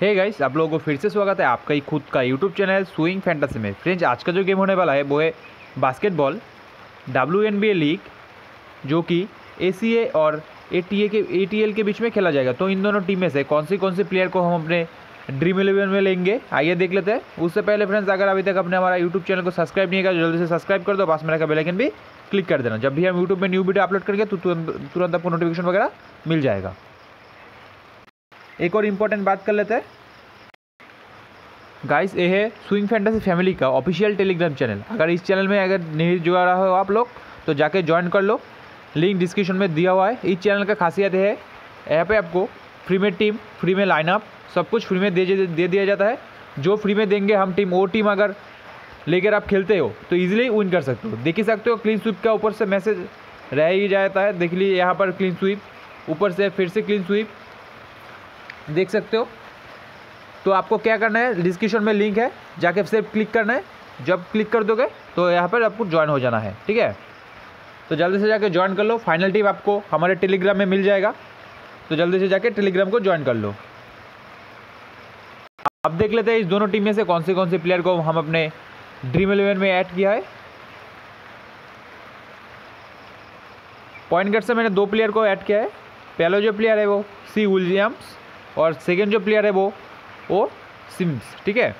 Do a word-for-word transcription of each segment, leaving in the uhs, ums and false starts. Hey guys, आप लोगों को फिर से स्वागत है आपका ही खुद का यूट्यूब चैनल स्विंग फैंटेसी में। फ्रेंड्स, आज का जो गेम होने वाला है वो है basketball W N B A league, जो कि ए सी ए और ए टी ए के ए टी एल के बीच में खेला जाएगा। तो इन दोनों टीम में से कौन सी कौन सी प्लेयर को हम अपने ड्रीम इलेवन में लेंगे, आइए देख लेते हैं। उससे पहले फ्रेंड्स, अगर अभी तक अपने हमारा यूट्यूब चैनल को सब्सक्राइब नहीं किया, जल्दी से सब्सक्राइब कर दो, पास में रखा बेल आइकन भी क्लिक कर देना। जब भी हम यूट्यूब में न्यू वीडियो अपलोड करेंगे तो तुरंत आपको नोटिफिकेशन वगैरह मिल जाएगा। एक और इम्पोर्टेंट बात कर लेते हैं गाइस, ये है स्विंग फैंटेसी फैमिली का ऑफिशियल टेलीग्राम चैनल। अगर इस चैनल में अगर नहीं जुड़ा रहा हो आप लोग तो जाके ज्वाइन कर लो, लिंक डिस्क्रिप्शन में दिया हुआ है। इस चैनल का खासियत है यहाँ पे आपको फ्री में टीम, फ्री में लाइनअप, सब कुछ फ्री में दे, दे दिया जाता है। जो फ्री में देंगे हम टीम, वो टीम अगर लेकर आप खेलते हो तो ईजिली विन कर सकते हो। देख ही सकते हो क्लीन स्वीप का ऊपर से मैसेज रह ही जाता है। देख लीजिए यहाँ पर क्लीन स्वीप, ऊपर से फिर से क्लीन स्वीप, देख सकते हो। तो आपको क्या करना है, डिस्क्रिप्शन में लिंक है, जाके सिर्फ क्लिक करना है। जब क्लिक कर दोगे तो यहाँ पर आपको ज्वाइन हो जाना है, ठीक है। तो जल्दी से जाके ज्वाइन कर लो, फाइनल टीम आपको हमारे टेलीग्राम में मिल जाएगा। तो जल्दी से जाके टेलीग्राम को ज्वाइन कर लो। अब देख लेते हैं इस दोनों टीम में से कौन से कौन से प्लेयर को हम अपने ड्रीम इलेवन में ऐड किया है। पॉइंट गार्ड से मैंने दो प्लेयर को ऐड किया है। पहला जो प्लेयर है वो सी विलियम्स और सेकेंड जो प्लेयर है वो वो सिम्स, ठीक है।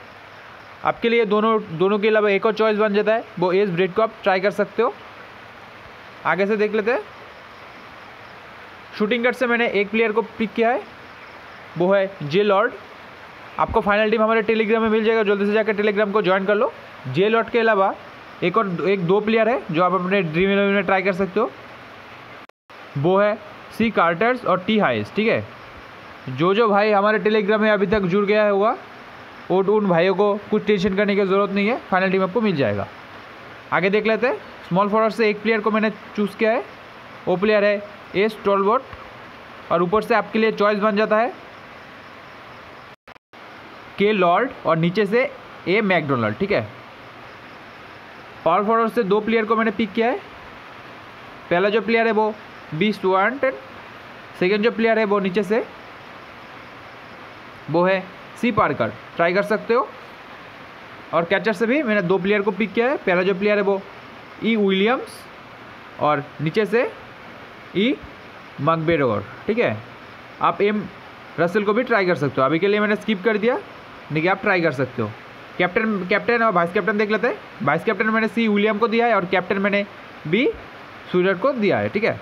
आपके लिए दोनों दोनों के अलावा एक और चॉइस बन जाता है, वो एज ब्रेड को आप ट्राई कर सकते हो। आगे से देख लेते हैं। शूटिंग गार्ड से मैंने एक प्लेयर को पिक किया है, वो है जे लॉर्ड। आपको फाइनल टीम हमारे टेलीग्राम में मिल जाएगा, जल्दी से जाकर टेलीग्राम को ज्वाइन कर लो। जे लॉर्ड के अलावा एक और एक दो प्लेयर है जो आप अपने ड्रीम इलेवन में ट्राई कर सकते हो, वो है सी कार्टर्स और टी हाइस, ठीक है। जो जो भाई हमारे टेलीग्राम में अभी तक जुड़ गया हुआ, और उन भाइयों को कुछ टेंशन करने की ज़रूरत नहीं है, फाइनल टीम आपको मिल जाएगा। आगे देख लेते हैं। स्मॉल फॉरवर्ड से एक प्लेयर को मैंने चूज़ किया है, वो प्लेयर है ए स्टोलबोर्ट, और ऊपर से आपके लिए चॉइस बन जाता है के लॉर्ड और नीचे से ए मैकडोनल्ड, ठीक है। पावर फॉरवर्ड से दो प्लेयर को मैंने पिक किया है। पहला जो प्लेयर है वो बी स्वान, सेकेंड जो प्लेयर है वो नीचे से वो है सी पार्कर, ट्राई कर सकते हो। और कैचर से भी मैंने दो प्लेयर को पिक किया है। पहला जो प्लेयर है वो ई विलियम्स और नीचे से ई मगबेरोर, ठीक है। आप एम रसेल को भी ट्राई कर सकते हो, अभी के लिए मैंने स्किप कर दिया, नहीं कि आप ट्राई कर सकते हो। कैप्टन कैप्टन और वाइस कैप्टन देख लेते हैं। वाइस कैप्टन मैंने सी विलियम को दिया है और कैप्टन मैंने बी सूरज को दिया है, ठीक है।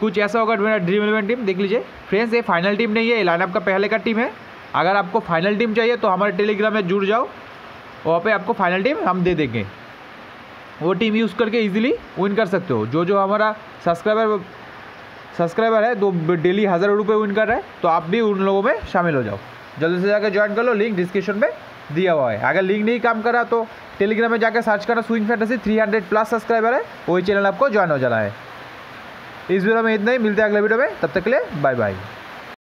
कुछ ऐसा होगा मेरा ड्रीम इलेवन टीम, देख लीजिए। फ्रेंड्स, ये फाइनल टीम नहीं है, ये लाइनअप का पहले का टीम है। अगर आपको फाइनल टीम चाहिए तो हमारे टेलीग्राम में जुड़ जाओ, वहाँ पे आपको फाइनल टीम हम दे देंगे। वो टीम यूज़ करके इजीली विन कर सकते हो। जो जो हमारा सब्सक्राइबर सब्सक्राइबर है तो डेली हज़ारों रुपये विन कर रहे हैं, तो आप भी उन लोगों में शामिल हो जाओ। जल्दी से जाकर ज्वाइन कर लो, लिंक डिस्क्रिप्शन में दिया हुआ है। अगर लिंक नहीं काम कर रहा तो टेलीग्राम में जाकर सर्च करना swing fantasy, three hundred plus subscriber है, वही चैनल आपको ज्वाइन हो जाना है। इस वीडियो में इतना ही, मिलते हैं अगले वीडियो में, तब तक के लिए बाय बाय।